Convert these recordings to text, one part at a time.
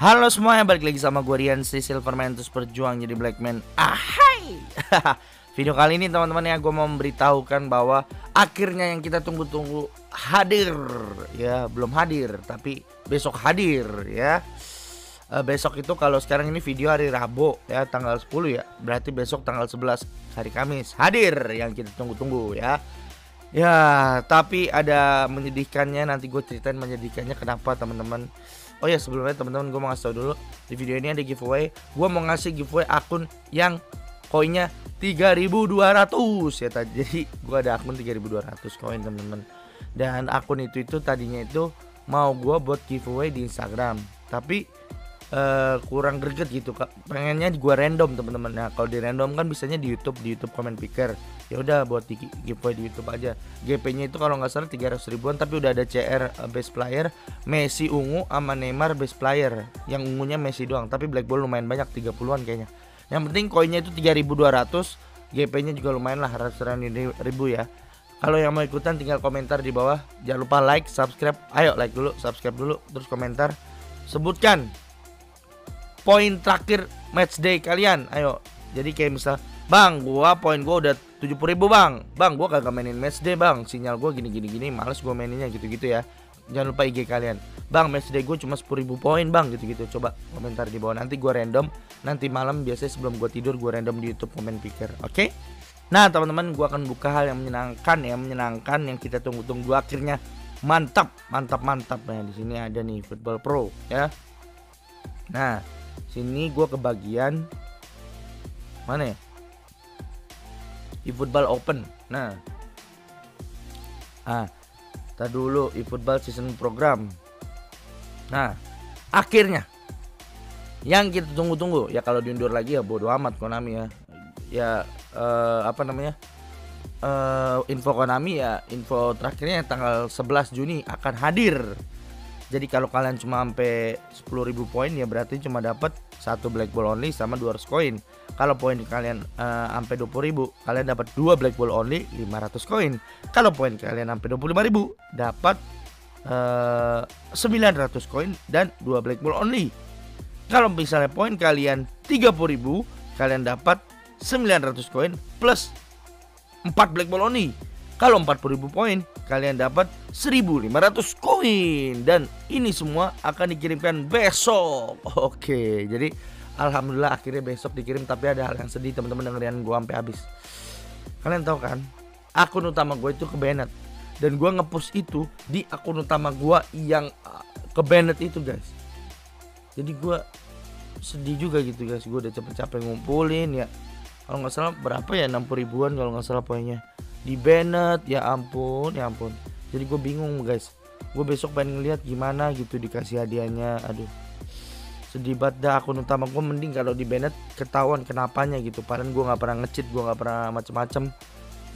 Halo semuanya, balik lagi sama gue Rian Silverman, terus berjuang jadi Blackman. Ahai. Video kali ini teman-teman ya, gue mau memberitahukan bahwa akhirnya yang kita tunggu-tunggu hadir. Ya, belum hadir, tapi besok hadir ya. Besok itu kalau sekarang ini video hari Rabu ya, tanggal 10 ya. Berarti besok tanggal 11 hari Kamis hadir yang kita tunggu-tunggu ya. Ya, tapi ada menyedihkannya, nanti gue ceritain menyedihkannya kenapa teman-teman. Oh ya, sebelumnya teman-teman gue mau ngasih tau dulu, di video ini ada giveaway. Gue mau ngasih giveaway akun yang koinnya 3.200 ya tadi. Jadi gue ada akun 3.200 koin teman-teman. Dan akun itu tadinya itu mau gue buat giveaway di Instagram, tapi kurang greget gitu. Pengennya gue random teman-teman. Nah kalau di random kan bisanya di YouTube, comment picker. Ya udah buat di giveaway di YouTube aja. GP-nya itu kalau nggak salah 300 ribuan, tapi udah ada CR best player, Messi ungu sama Neymar best player. Yang ungunya Messi doang, tapi black ball lumayan banyak, 30-an kayaknya. Yang penting koinnya itu 3.200, GP-nya juga lumayan lah, ratusan ribu ya. Kalau yang mau ikutan tinggal komentar di bawah. Jangan lupa like, subscribe. Ayo like dulu, subscribe dulu, terus komentar. Sebutkan poin terakhir matchday kalian. Ayo. Jadi kayak misal, "Bang, gua poin gua udah 70.000 bang, gua kagak mainin match day bang, sinyal gua gini, males gua maininnya," gitu-gitu ya. Jangan lupa IG kalian, "Bang, match day gua cuma 10.000 poin bang," gitu-gitu. Coba komentar di bawah, nanti gua random. Nanti malam biasanya sebelum gua tidur gua random di YouTube comment picker, oke? Nah teman-teman, gua akan buka hal yang menyenangkan ya, yang kita tunggu-tunggu akhirnya. Mantap ya. Di sini ada nih Football Pro ya. Nah sini gua ke bagian mana ya? eFootball Open. Nah, tadi dulu eFootball Season Program. Nah, akhirnya yang kita tunggu-tunggu ya, kalau diundur lagi ya bodo amat Konami ya. Ya apa namanya? Info Konami ya, info terakhirnya tanggal 11 Juni akan hadir. Jadi kalau kalian cuma sampai 10.000 poin ya berarti cuma dapat 1 black ball only sama 200 koin. Kalau poin kalian sampai 20.000, kalian dapat 2 black ball only 500 koin. Kalau poin kalian sampai 25.000, dapat 900 koin dan 2 black ball only. Kalau misalnya poin kalian 30.000, kalian dapat 900 koin plus 4 black ball only. Kalau 40.000 poin, kalian dapat 1.500 koin. Dan ini semua akan dikirimkan besok. Oke, jadi alhamdulillah akhirnya besok dikirim. Tapi ada hal yang sedih teman-teman, dengerin gue sampai habis. Kalian tahu kan, akun utama gue itu kebanet. Dan gue nge-push itu di akun utama gue yang kebanet itu guys. Jadi gue sedih juga gitu guys. Gue udah capek-capek ngumpulin ya. Kalau nggak salah berapa ya, 60.000-an kalau nggak salah poinnya. Di Bennett, ya ampun, ya ampun. Jadi gue bingung guys. Gue besok pengen ngeliat gimana gitu dikasih hadiahnya. Aduh, sedih banget dah akun utama gue. Mending kalau di Bennett ketahuan kenapanya gitu. Padahal gue nggak pernah nge-cheat, gue nggak pernah macem-macem.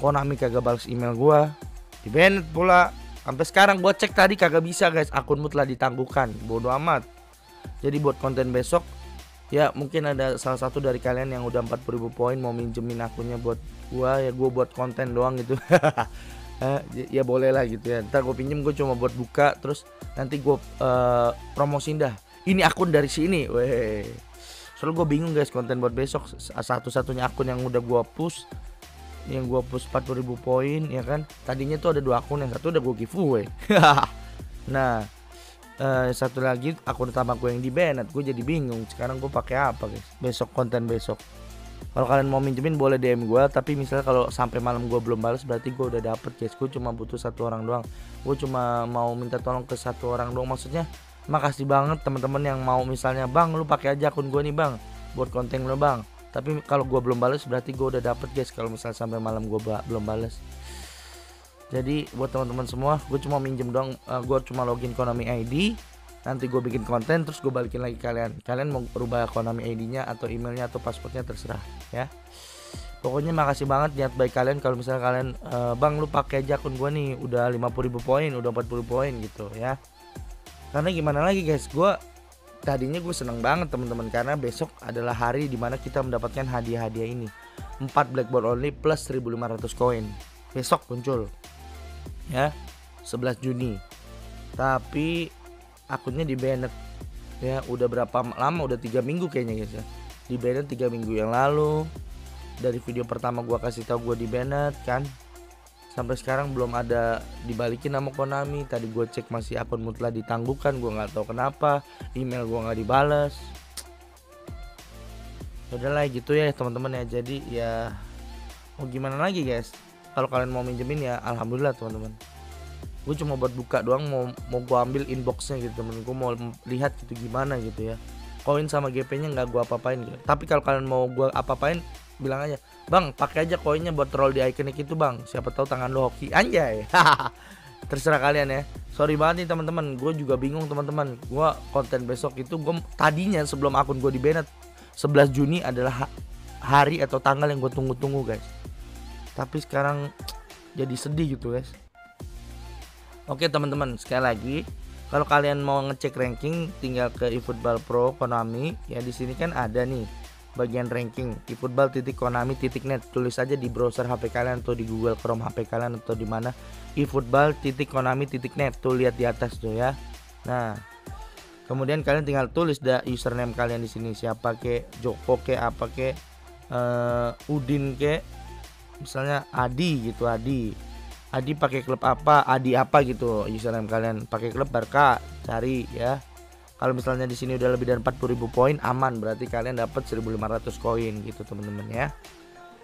Konami kagak balas email gue. Di Bennett pula sampai sekarang gue cek tadi kagak bisa guys. Akunmu telah ditangguhkan. Bodoh amat. Jadi buat konten besok ya, mungkin ada salah satu dari kalian yang udah 40.000 poin mau minjemin akunnya buat gua ya, gua buat konten doang gitu. Ya boleh lah gitu ya. Ntar gua pinjem, gua cuma buat buka, terus nanti gua promosin dah. Ini akun dari sini. Weh. Soalnya gua bingung guys konten buat besok. Satu-satunya akun yang udah gua push, yang gua push 40.000 poin ya kan. Tadinya tuh ada 2 akun, yang satu udah gua giveaway. Nah, satu lagi akun utama gue yang di banned. Gue jadi bingung sekarang gue pakai apa guys besok konten besok. Kalau kalian mau minjemin boleh DM gue, tapi misalnya kalau sampai malam gue belum balas berarti gue udah dapet guys. Gue cuma butuh 1 orang doang. Gue cuma mau minta tolong ke 1 orang doang. Maksudnya makasih banget teman-teman yang mau misalnya, "Bang, lu pakai aja akun gue nih bang buat konten lo bang." Tapi kalau gue belum balas berarti gue udah dapet guys. Kalau misalnya sampai malam gue belum balas. Jadi buat teman-teman semua, gue cuma minjem doang. Gue cuma login Konami ID. Nanti gue bikin konten terus gue balikin lagi kalian. Kalian mau rubah Konami ID-nya atau emailnya atau passwordnya terserah ya. Pokoknya makasih banget niat baik kalian. Kalau misalnya kalian, "Bang, lu pakai aja akun gue nih, udah 50.000 poin, udah 40 poin gitu ya." Karena gimana lagi guys, gue tadinya gue seneng banget teman-teman karena besok adalah hari dimana kita mendapatkan hadiah-hadiah ini. 4 black ball only plus 1.500 koin. Besok muncul ya 11 Juni, tapi akunnya di banned ya udah berapa lama, udah 3 minggu kayaknya guys ya, di banned 3 minggu yang lalu. Dari video pertama gua kasih tahu gua di banned kan, sampai sekarang belum ada dibalikin sama Konami. Tadi gue cek masih akun Mutla ditangguhkan, gue nggak tahu kenapa, email gue nggak dibales. Udah lah gitu ya teman-teman ya. Jadi ya mau gimana lagi guys, kalau kalian mau minjemin ya alhamdulillah teman-teman. Gue cuma buat buka doang, mau gue ambil inboxnya gitu temen, gue mau lihat gitu gimana gitu ya. Koin sama GP-nya nggak gue apa-apain gitu. Tapi kalau kalian mau gue apa-apain, bilang aja, bang pakai aja koinnya buat troll di ikonik itu bang, siapa tahu tangan lo hoki, anjay. Terserah kalian ya. Sorry banget nih teman-teman, gue juga bingung teman-teman. Gue konten besok itu, gue tadinya sebelum akun gue di banned, 11 Juni adalah hari atau tanggal yang gue tunggu-tunggu guys. Tapi sekarang jadi sedih gitu guys. Oke teman-teman, sekali lagi kalau kalian mau ngecek ranking tinggal ke eFootball Pro Konami ya. Di sini kan ada nih bagian ranking eFootball.konami.net, tulis aja di browser HP kalian atau di Google Chrome HP kalian atau di mana, eFootball.konami.net, tuh lihat di atas tuh ya. Nah, kemudian kalian tinggal tulis dah username kalian di sini, siapa ke, Joko ke, apa ke, Udin ke, misalnya Adi gitu, Adi pakai klub apa, Adi apa gitu username kalian, pakai klub Barca, cari ya. Kalau misalnya di sini udah lebih dari 40.000 poin aman, berarti kalian dapat 1.500 koin gitu teman-teman ya.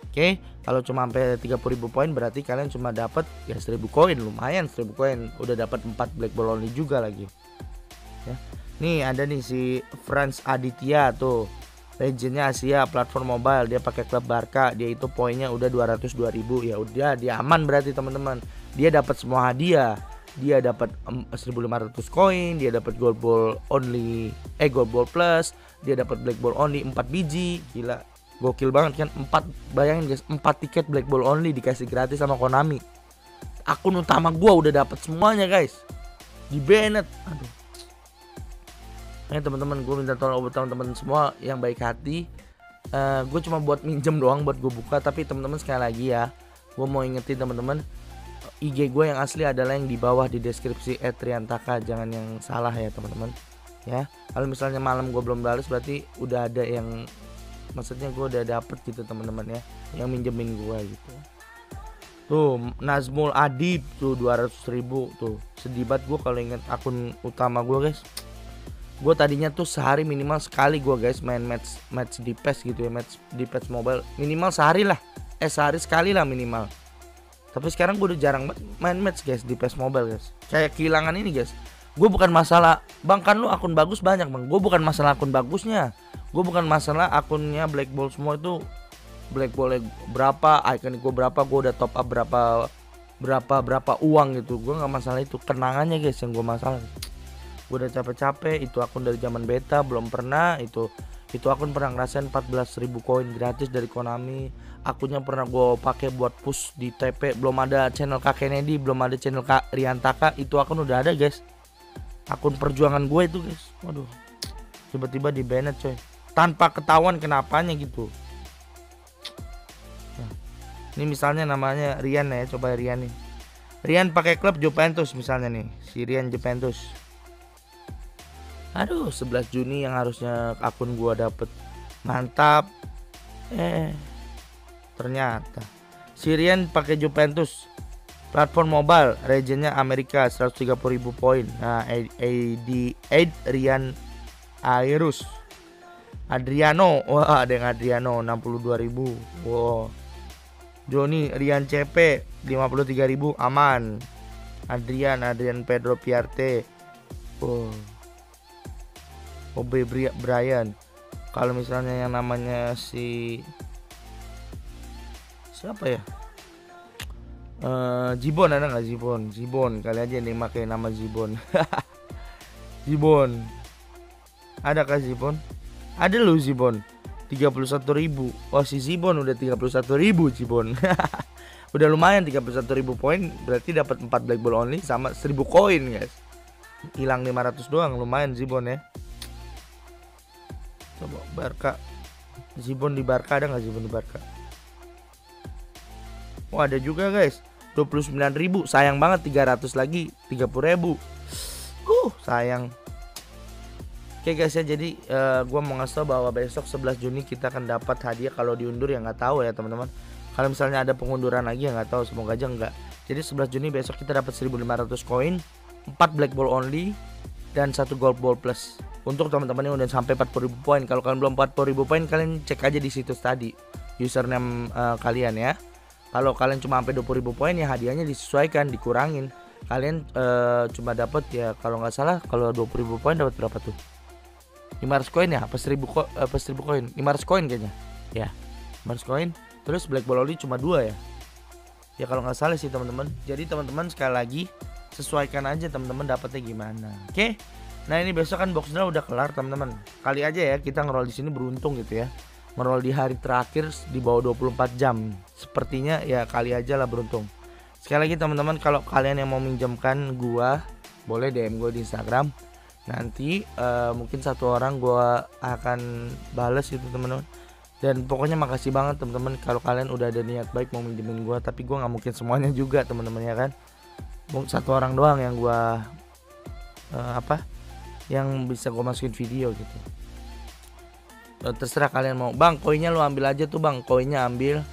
Oke, kalau cuma sampai 30.000 poin berarti kalian cuma dapat ya 1.000 koin, lumayan 1.000 koin udah dapat 4 black ball only juga lagi. Ya. Nih ada nih si Franz Aditya tuh. Legendnya Asia, platform mobile, dia pakai klub Barca, dia itu poinnya udah 202.000, ya udah dia aman berarti teman-teman. Dia dapat semua hadiah. Dia dapat 1.500 koin, dia dapat gold ball only, gold ball plus, dia dapat black ball only 4 biji. Gila, gokil banget kan? 4, bayangin guys, 4 tiket black ball only dikasih gratis sama Konami. Akun utama gua udah dapat semuanya guys. Di banned. Aduh. Ya teman-teman, gue minta tolong buat teman-teman semua yang baik hati. Gue cuma buat minjem doang buat gue buka, tapi teman-teman sekali lagi ya, gue mau ingetin teman-teman, IG gue yang asli adalah yang di bawah di deskripsi @RianTakha, jangan yang salah ya teman-teman ya. Kalau misalnya malam gue belum balas berarti udah ada yang, maksudnya gue udah dapet gitu teman-teman ya, yang minjemin gue gitu. Tuh Nazmul Adib tuh 200.000 tuh, sedih banget gue kalau inget akun utama gue guys. Gue tadinya tuh sehari minimal sekali gue guys main match di PES gitu ya, match di PES mobile minimal sehari lah, sehari sekali lah minimal. Tapi sekarang gue udah jarang main match guys di PES mobile guys. Kayak kehilangan ini guys. Gue bukan masalah, bang kan lu akun bagus banyak bang, gue bukan masalah akun bagusnya, gue bukan masalah akunnya black ball semua itu, black ball berapa, icon gue berapa, gue udah top up berapa uang gitu. Gue nggak masalah itu, kenangannya guys yang gue masalah. Gue udah capek-capek itu akun dari zaman beta, belum pernah itu akun pernah ngerasain 14.000 koin gratis dari Konami. Akunnya pernah gue pakai buat push di TP, belum ada channel Kak Kennedy, belum ada channel Kak RianTakha, itu akun udah ada guys. Akun perjuangan gue itu guys, waduh, tiba-tiba di banned coy, tanpa ketahuan kenapanya gitu. Nah, ini misalnya namanya Rian ya, coba Rian nih, Rian pakai klub Juventus misalnya nih, si Rian Juventus. Aduh, 11 Juni yang harusnya akun gua dapet, mantap. Ternyata Sirian pakai Juventus, platform mobile, regionnya Amerika, 130.000 poin. Nah, Rian Airus Adriano, wah ada yang Adriano 62.000. wow. Joni Rian CP 53.000 aman. Adrian Pedro Piarte, wow. OB Brian. Kalau misalnya yang namanya si siapa ya, Jibon, ada nggak Jibon? Jibon kali aja nih pakai nama Jibon. Jibon ada kah Jibon? Ada lu Jibon 31.000. Oh si Jibon udah 31.000 Jibon. Udah lumayan 31.000 poin, berarti dapat 4 black ball only sama 1.000 koin guys. Hilang 500 doang, lumayan Jibon ya. Coba Barca, Jibon di Barca ada nggak Jibon di Barca? Wah ada juga guys, 29.000, sayang banget. 300 lagi, 30.000, sayang. Oke guys ya, jadi gue mau ngasih tau bahwa besok 11 Juni kita akan dapat hadiah. Kalau diundur ya nggak tahu ya teman-teman. Kalau misalnya ada pengunduran lagi ya nggak tahu, semoga aja enggak. Jadi 11 Juni besok kita dapat 1.500 koin, 4 black ball only, dan 1 gold ball plus. Untuk teman-teman yang udah sampai 40.000 poin. Kalau kalian belum 40.000 poin, kalian cek aja di situs tadi username kalian ya. Kalau kalian cuma sampai 20.000 poin ya hadiahnya disesuaikan, dikurangin. Kalian cuma dapat ya kalau nggak salah, kalau 20.000 poin dapat berapa tuh? 500 koin ya, apa 1000 koin? 500 koin kayaknya. Ya, 500 koin. Terus black ball only cuma 2 ya. Ya kalau nggak salah sih teman-teman. Jadi teman-teman sekali lagi sesuaikan aja teman-teman dapatnya gimana. Oke. Nah, ini besok kan box draw udah kelar teman-teman. Kali aja ya kita ngerol di sini beruntung gitu ya. Ngerol di hari terakhir di bawah 24 jam. Sepertinya ya kali aja lah beruntung. Sekali lagi teman-teman, kalau kalian yang mau minjamkan gua boleh DM gua di Instagram. Nanti mungkin satu orang gua akan bales gitu teman-teman. Dan pokoknya makasih banget teman-teman kalau kalian udah ada niat baik mau minjemin gua, tapi gua nggak mungkin semuanya juga teman-teman ya kan. Mungkin satu orang doang yang gua yang bisa gua masukin video gitu. Terserah kalian mau, bang koinnya lu ambil aja tuh bang, koinnya ambil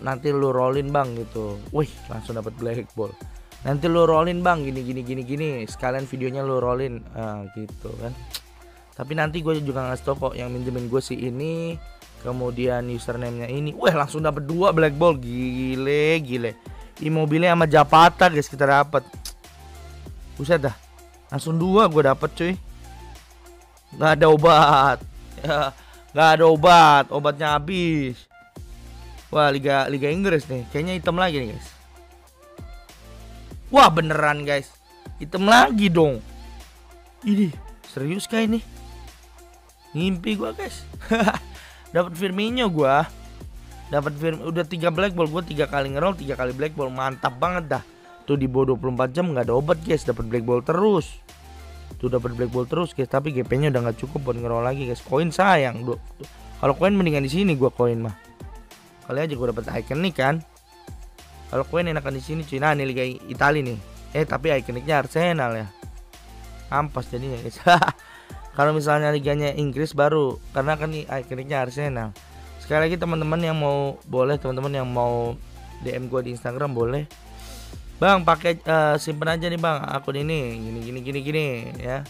nanti lu rollin bang gitu. Wih, langsung dapat black ball. Nanti lu rollin bang gini, sekalian videonya lu rollin gitu kan. Tapi nanti gue juga ngasih tau kok yang minjemin gue si ini, kemudian username-nya ini. Wah, langsung dapet 2 black ball, gile Immobile sama Japata guys kita dapet. Buset dah, langsung 2 gue dapet cuy. Gak ada obat ya, gak ada obat, obatnya habis. Wah, Liga Inggris nih, kayaknya hitam lagi nih guys. Wah, beneran guys, hitam lagi dong. Ini serius kah ini? Ngimpi gua guys. Dapat Firmino gua. Dapat udah 3 black ball, gua 3 kali ngerol, 3 kali black ball, mantap banget dah. Tuh di bawah 24 jam nggak ada obat guys, dapat black ball terus. Tuh dapat black ball terus guys, tapi GP-nya udah nggak cukup buat ngerol lagi guys. Koin sayang. Kalau koin mendingan di sini gua koin mah. Kali aja gua dapat icon nih kan. Kalau koin enakan di sini cuy. Nah, ini Liga Italia nih. Tapi ikoniknya Arsenal ya. Ampas jadinya guys. Kalau misalnya liganya Inggris baru, karena kan ini ikoniknya Arsenal. Sekali lagi teman-teman yang mau, boleh teman-teman yang mau DM gua di Instagram boleh. Bang, pakai simpen aja nih Bang akun ini. Gini ya.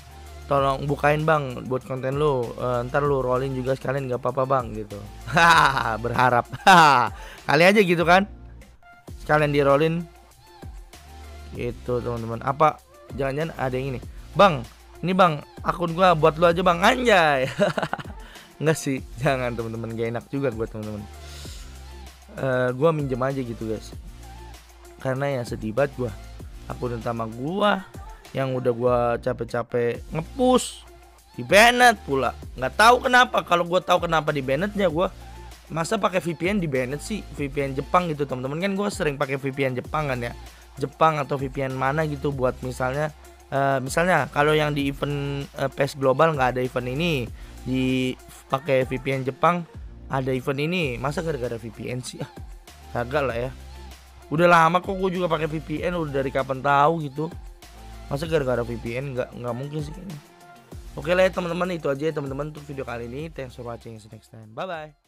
Tolong bukain Bang buat konten lu. Ntar lu rolling juga sekalian nggak apa-apa Bang gitu. Berharap. Kali aja gitu kan. Kalian dirolin gitu teman-teman. Apa jangan-jangan ada yang ini bang, ini bang akun gua buat lu aja bang, anjay. Enggak sih, jangan teman-teman, gak enak juga buat teman-teman. Gua minjem aja gitu guys, karena ya sedih banget gua, akun utama gua yang udah gua capek-capek ngepush di banned pula. Nggak tahu kenapa. Kalau gua tahu kenapa di bannednya, gua masa pakai VPN di banned sih, VPN Jepang gitu teman-teman. Kan gue sering pakai VPN Jepang kan ya, Jepang atau VPN mana gitu buat misalnya misalnya kalau yang di event PES Global nggak ada event ini, di pakai VPN Jepang ada event ini. Masa gara-gara VPN sih, kagak lah ya. Udah lama kok gue juga pakai VPN, udah dari kapan tahu gitu. Masa gara-gara VPN nggak mungkin sih kayaknya. Oke lah ya teman-teman, itu aja ya teman-teman untuk video kali ini. Thanks for watching, see you next time, bye bye.